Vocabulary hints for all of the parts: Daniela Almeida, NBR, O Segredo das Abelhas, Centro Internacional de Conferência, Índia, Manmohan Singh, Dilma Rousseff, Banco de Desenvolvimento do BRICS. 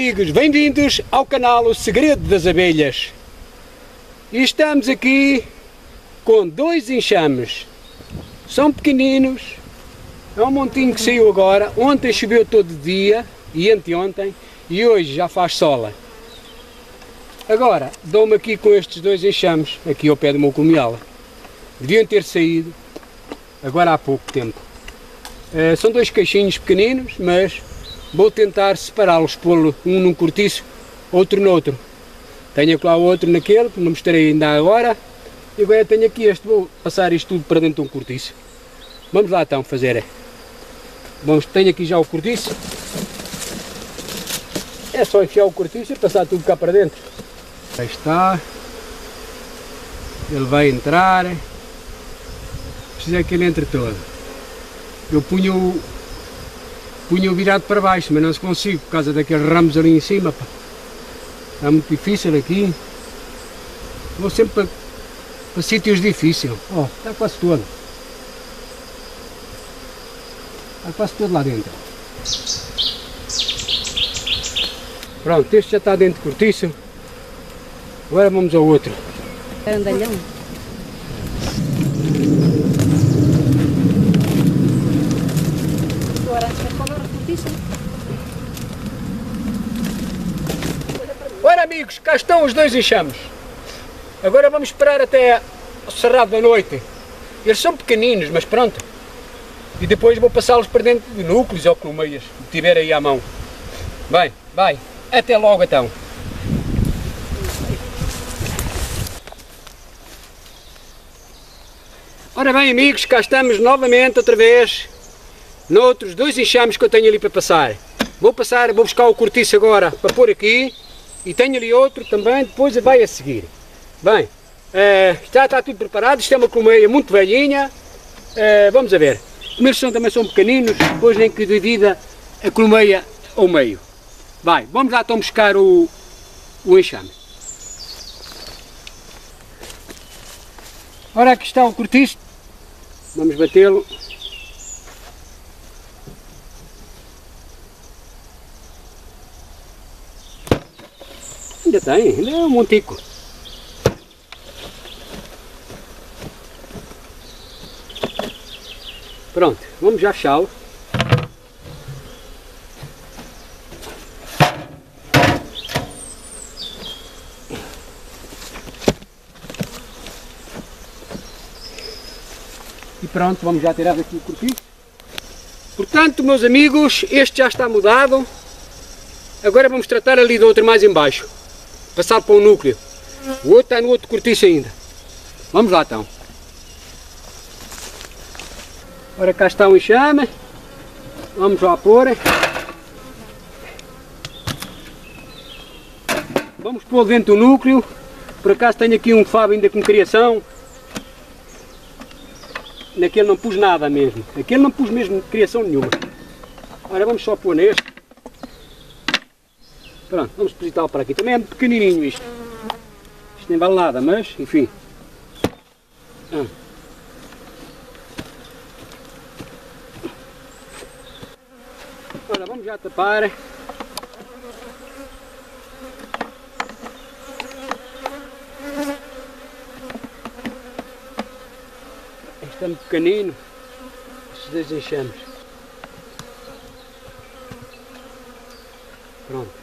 amigos, bem-vindos ao canal O Segredo das Abelhas. E estamos aqui com dois enxames. São pequeninos, é um montinho que saiu agora. Ontem choveu todo dia e anteontem, e hoje já faz sola. Agora, dou-me aqui com estes dois enxames, aqui ao pé do meu colmeal. Deviam ter saído agora há pouco tempo. São dois caixinhos pequeninos, mas vou tentar separá-los, pô-lo um num cortiço, outro noutro. Tenho aqui lá outro naquele, que não mostrei ainda agora. E agora tenho aqui este, vou passar isto tudo para dentro de um cortiço. Vamos lá então fazer. Vamos, tenho aqui já o cortiço. É só enfiar o cortiço e passar tudo cá para dentro. Aí está. Ele vai entrar. Precisa que ele entre todo. Eu punho virado para baixo, mas não se consigo, por causa daqueles ramos ali em cima. Pá. Está muito difícil aqui. Vou sempre para sítios difíceis. Oh, está quase todo. Está quase todo lá dentro. Pronto, este já está dentro do cortiço. Agora vamos ao outro. Grandalhão. Ora amigos, cá estão os dois enxames. Agora vamos esperar até o cerrado da noite. Eles são pequeninos, mas pronto. E depois vou passá-los para dentro de núcleos ou colmeias, que tiver aí à mão. Bem, vai. Até logo então. Ora bem amigos, cá estamos novamente outra vez. Noutros dois enxames que eu tenho ali para passar. Vou buscar o cortiço agora para pôr aqui. E tenho ali outro também, depois vai a seguir. Bem, já está tudo preparado, isto é uma colmeia muito velhinha. Vamos a ver. Primeiro também são pequeninos, depois nem que divida a colmeia ao meio. Vai, vamos lá então buscar o enxame. Ora, aqui está o cortiço. Vamos batê-lo. Ainda tem, ainda é um montico. Pronto, vamos já fechá-lo. E pronto, vamos já tirar daqui o cortiço. Portanto, meus amigos, este já está mudado. Agora vamos tratar ali do outro mais em baixo. Passar para o núcleo. O outro está no outro cortiço ainda. Vamos lá então. Ora, cá está o enxame. Vamos lá pôr. Vamos pôr dentro do núcleo. Por acaso tenho aqui um favo ainda com criação. Naquele não pus nada mesmo. Naquele não pus mesmo criação nenhuma. Ora, vamos só pôr neste. Pronto, vamos depositar para aqui. Também é pequenininho isto. Isto nem vale nada, mas, enfim. Ora, vamos já tapar. Este é muito pequenino. Estes dois enxames. Pronto.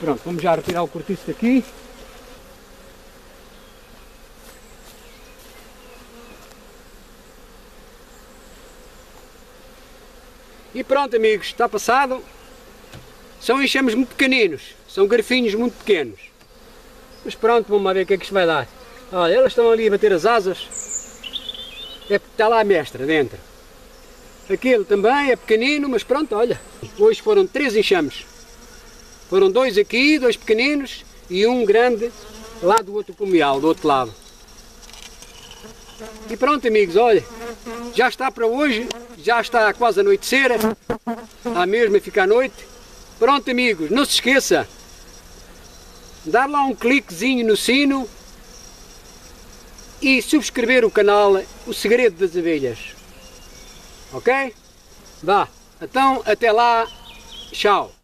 Pronto, vamos já retirar o cortiço daqui. E pronto amigos, está passado. São enxames muito pequeninos, são garfinhos muito pequenos. Mas pronto, vamos lá ver o que é que isto vai dar. Olha, elas estão ali a bater as asas. É porque está lá a mestra dentro. Aquele também é pequenino, mas pronto, olha. Hoje foram três enxames. Foram dois aqui, dois pequeninos e um grande lá do outro colmeal, do outro lado. E pronto amigos, olha, já está para hoje, já está quase a anoitecer, está mesmo a ficar à noite. Pronto amigos, não se esqueça, dar lá um cliquezinho no sino e subscrever o canal O Segredo das Abelhas. Ok? Vá, então até lá, tchau!